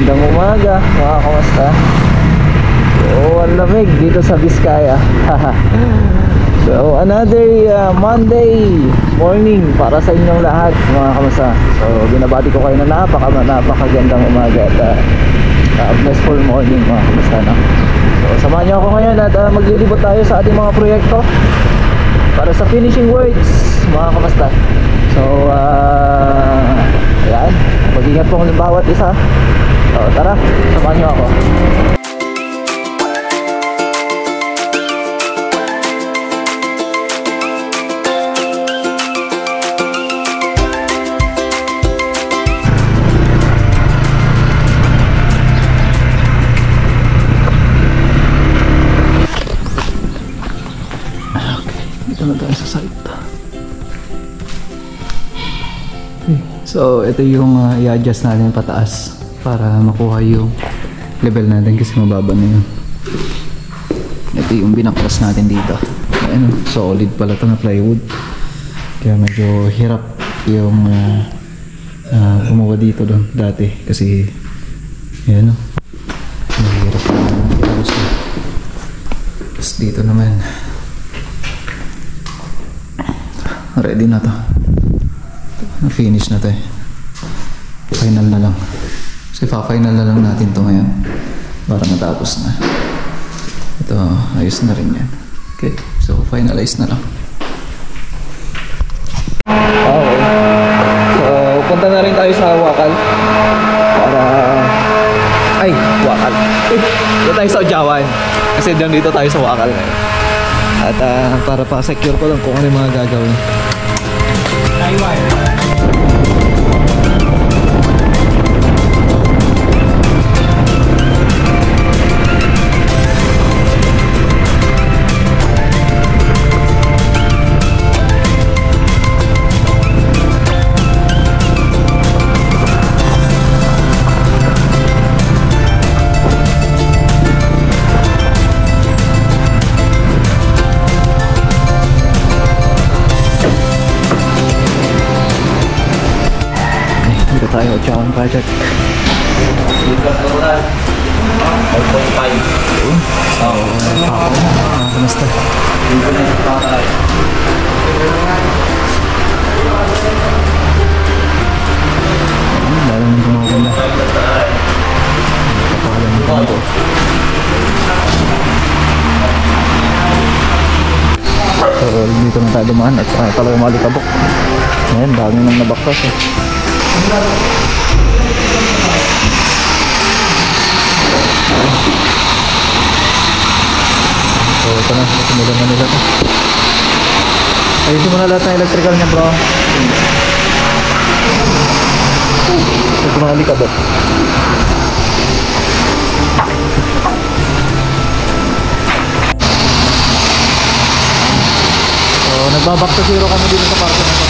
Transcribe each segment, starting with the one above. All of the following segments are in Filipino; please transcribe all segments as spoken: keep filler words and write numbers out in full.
Magandang umaga mga kamusta. So ang lamig dito sa Vizcaya. So another uh, Monday morning para sa inyong lahat mga kamusta. So binabati ko kayo na napaka napakagandang umaga at uh, uh, blessful morning mga kamusta na. So samahan niyo ako ngayon at uh, maglilibot tayo sa ating mga proyekto para sa finishing works mga kamusta. So uh, ayan, mag-ingat po ng bawat isa. So, tara, samahan niyo ako. Okay, dito na tayo sa site. So, ito yung uh, i-adjust natin pataas para makuha yung level natin kasi mababa na yun. Ito yung binaklas natin dito. Ayan, solid pala ito na plywood. Kaya medyo hirap yung uh, uh, umuwa dito doon dati kasi ayan o. Mahirap na i-adjust. Tapos dito naman. Ready na to. Na-finish na tayo. Final na lang. Kasi pa-final na lang natin ito ngayon. Para matapos na. Ito, ayos na rin yan. Okay, so finalize na lang. Okay. So, punta na rin tayo sa Wakal. Para... Ay, Wakal. Eh, doon tayo sa Ojawan. Kasi doon dito tayo sa Wakal ngayon. At uh, para pa-secure ko lang kung ano yung mga gagawin. Ay, wala. Tayo Ojawan project. Kamusta? So dito na tayo dumaan at uh, talagang malikabok. Ngayon dami nang nabaktas eh. So ito na, simulan na nila ito. Ayusin mo na lahat ng electrical niya bro. Ito na likabok. So nagbaback to zero kami dito sa parte na ito.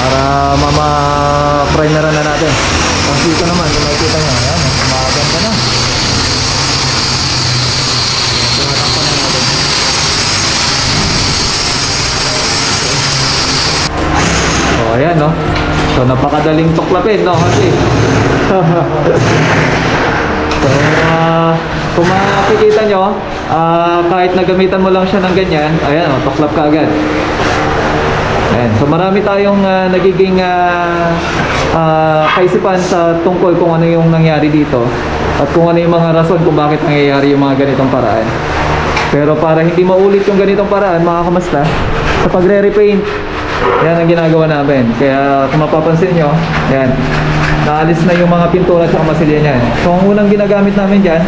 Para mama-primeran na natin. Kasi ito naman, kung nakikita nyo, ayan, maganda na. So, natakpan na natin. So, ayan, no? So, napakadaling tuklapin, no? Kasi, so, uh, kung makikita nyo, uh, kahit nagamitan mo lang siya ng ganyan, ayan, no? Tuklap ka agad. Ayan. So marami tayong uh, nagiging uh, uh, kaisipan sa tungkol kung ano yung nangyari dito at kung ano yung mga rason kung bakit nangyayari yung mga ganitong paraan. Pero para hindi maulit yung ganitong paraan mga kamusta, sa pagre-repaint, yan ang ginagawa namin. Kaya kung mapapansin nyo, yan, naalis na yung mga pintura at masilya niyan. So ang unang ginagamit namin dyan,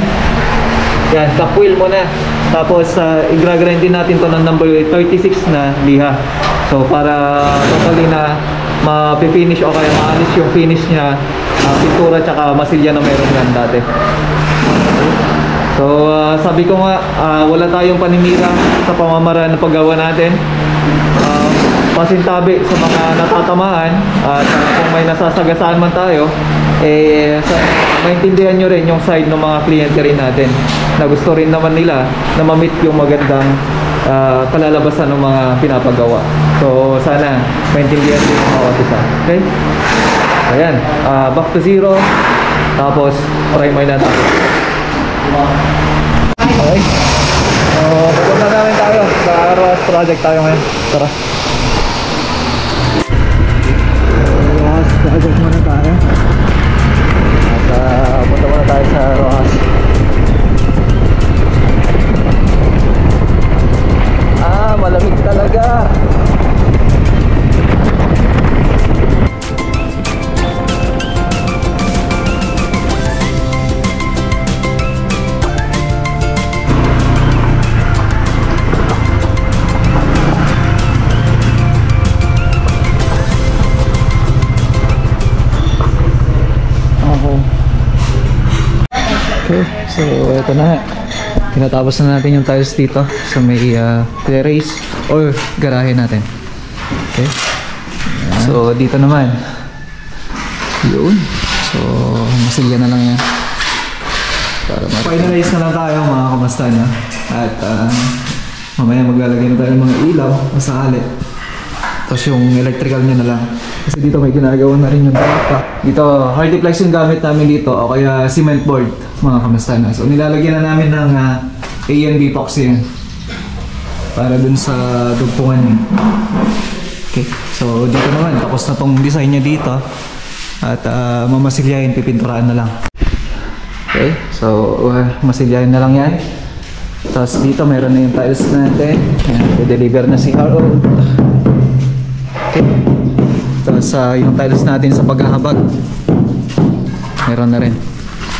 yan, kapuil muna. Tapos uh, i-grind din natin to ng number thirty-six na liha. So para totally na ma-finish o kaya maalis yung finish niya, uh, pintura tsaka masilya na meron yan dati. So uh, sabi ko nga, uh, wala tayong paninira sa pamamaraan na paggawa natin. Uh, pasintabi sa mga natatamaan at uh, kung may nasasagasaan man tayo, eh sa, maintindihan nyo rin yung side ng mga kliyente rin natin na gusto rin naman nila na ma-meet yung magandang Uh, kalalabasan ng mga pinapagawa. So sana maintindihan din ang bawat isa. Okay? Ayan, uh, back to zero. Tapos, prime natin. Okay. Uh, Pagpunta namin tayo. Sa Aeroas project tayo ngayon. Tara. Aeroas project muna tayo. At uh, punta muna tayo sa Aeroas. Ah, malamig talaga. So, ito na. Tinatapos na natin yung tiles dito sa so, may uh, terrace or garahe natin. Okay. Ayan. So, dito naman. Yun. So, masilya na lang yan. Para finalize na lang tayo mga kamastan. Ha? At uh, mamaya maglalagay na tayo ng mga ilaw sa alit. Tapos yung electrical niya na lang. Kasi dito may ginagawa na rin yung tapa. Dito, hardiplex yung gamit namin dito o kaya cement board. Mga kamastana. So nilalagyan na namin ng uh, A and B epoxy yan. Para dun sa dugtungan niya. Okay. So dito naman. Tapos na tong design niya dito. At uh, mamasilyahin. Pipinturaan na lang. Okay. So uh, masilyahin na lang yan. Tapos dito mayroon na yung tiles natin. Ayan. I-deliver na si R O. Okay. Tapos uh, yung tiles natin sa paghahabag. Meron na rin.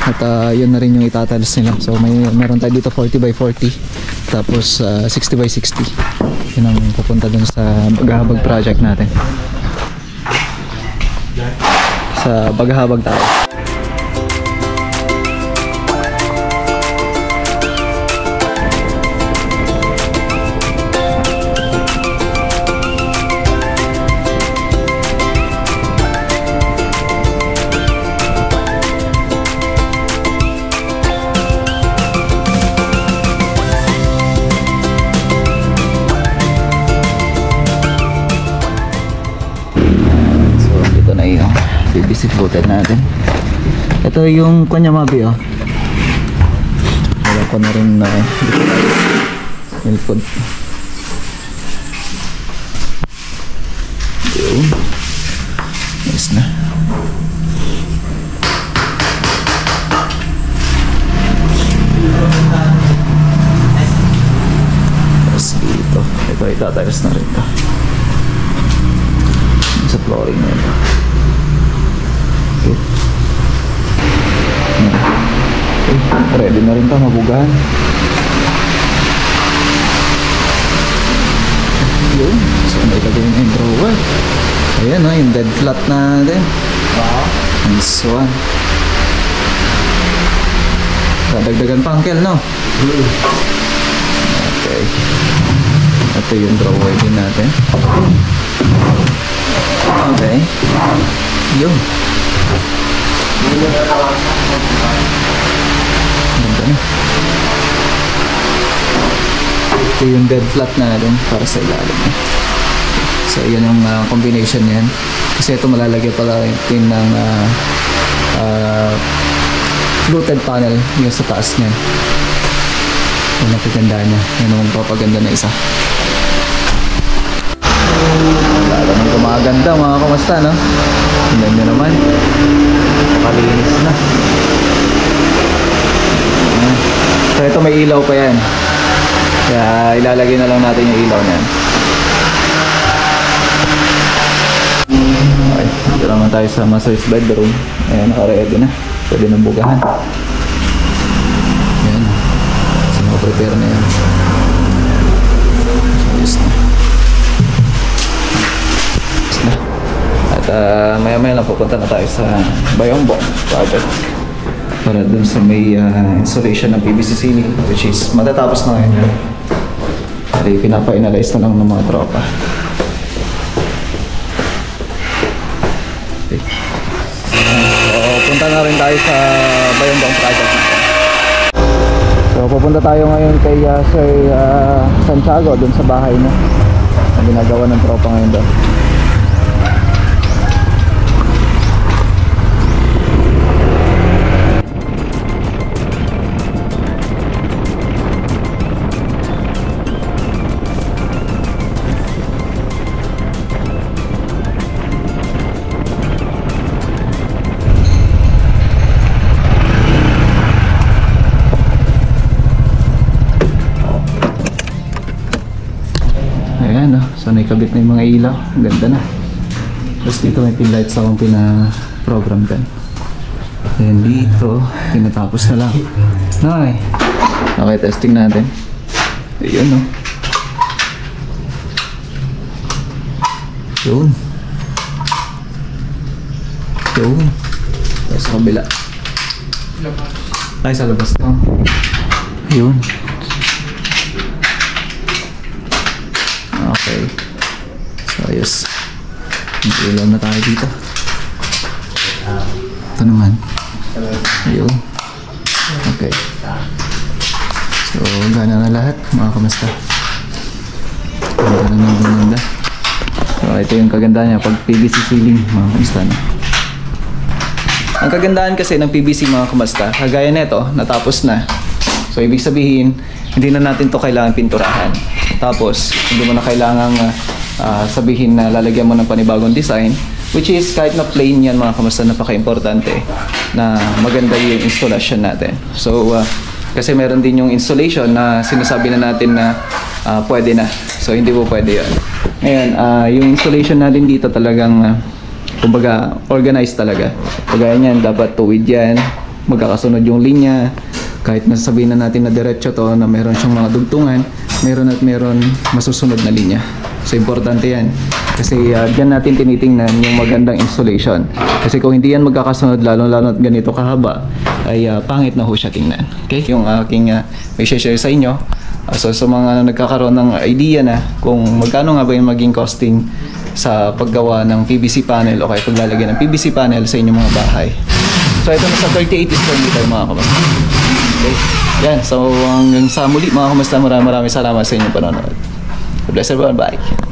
At uh, yun na rin yung itatalas nila. So may meron tayo dito forty by forty. Tapos uh, sixty by sixty. Yun ang pupunta dun sa paghahabag project natin. Sa paghahabag tayo. Sipbutan natin. Ito yung kanyamabi oh. Wala ko na rin na uh, nilpod. Yun. Nice na. Tapos dito. Ito itatayos na rin ito. Sa flooring na ito. Ready na rin ito, mabugahan. Yun. So, nailagay yung intro wall. Ayan o, yung dead flat natin. Wow. Nice one. Dadagdagan pa, Uncle, no? Okay. Ito yung drawer din natin. Okay. Yun. Ito yung dead flat na rin para sa ilalim. So yun yung uh, combination niyan. Kasi ito malalagyan pala din ng uh, uh, fluted panel yung sa taas niyan. Yung napaganda niya. Yan ang papaganda na isa. Lalo nang kumaganda mga kamusta no? Tingnan nyo naman. Nakalinis na. So ito may ilaw pa yan. Kaya ilalagay na lang natin yung ilaw niyan. Okay, dito naman tayo sa master's bedroom. Ayan, nakaready na. Pwede nang bugahan. Ayan. So nakaprepare na yan. Ayos na. Ayos na. At uh, maya maya lang pupunta na tayo sa Bayombo project. Para dun sa may uh, installation ng P V C ceiling which is matatapos na ngayon. Kaya pinapa-analyze na lang ng mga tropa. Okay. So, punta na rin tayo sa Bayongbong project natin. So, pupunta tayo ngayon kay uh, Sir uh, Santiago dun sa bahay niya. Ang ginagawa ng tropa ngayon doon. may kabit na yung mga ilaw, ganda na. Tapos dito may pinlights akong pinaprogram dyan. Then dito, tinatapos na lang. Okay, okay, testing natin. Ayun o. Yun. Yun. Tapos sa kabila. Ay, sa labas na. Ayun. Okay. So, ayos. Mag-ilaw na tayo dito. Ito naman. Ayun. Okay. So, gana na lahat, mga kamasta. Ganda na ng ganda. So, ito yung kagandaan niya pag P V C ceiling, mga kamasta na. Ang kagandaan kasi ng P V C, mga kamasta, kagaya nito, natapos na. So, ibig sabihin, hindi na natin to kailangan pinturahan. Tapos, hindi mo na kailangang uh, sabihin na lalagyan mo ng panibagong design, which is kahit na plain yan, mga kamasta, napaka-importante na maganda yung installation natin. So, uh, kasi meron din yung installation na sinasabi na natin na uh, pwede na. So, hindi po pwede yun. Ngayon, uh, yung installation natin dito talagang, uh, kumbaga, organized talaga. Kagaya niyan, dapat tuwid yan, magkakasunod yung linya. Kahit nasabihin na natin na diretso to, na meron siyang mga dugtungan, meron at meron masusunod na linya. So, importante yan. Kasi uh, dyan natin tinitingnan yung magandang installation. Kasi kung hindi yan magkakasunod, lalo-lalo at ganito kahaba, ay uh, pangit na ho siya tingnan. Okay? Yung aking uh, may share sa inyo. Uh, so, sa mga nagkakaroon ng idea na kung magkano nga ba yung maging costing sa paggawa ng P V C panel o kaya paglalagyan ng P V C panel sa inyong mga bahay. So, ito na sa thirty-eight square meter, mga kapatid. Okay. Yan. So, hanggang sa muli, mga kamasta, maraming maraming salamat sa inyong panonood. God bless everyone. Bye.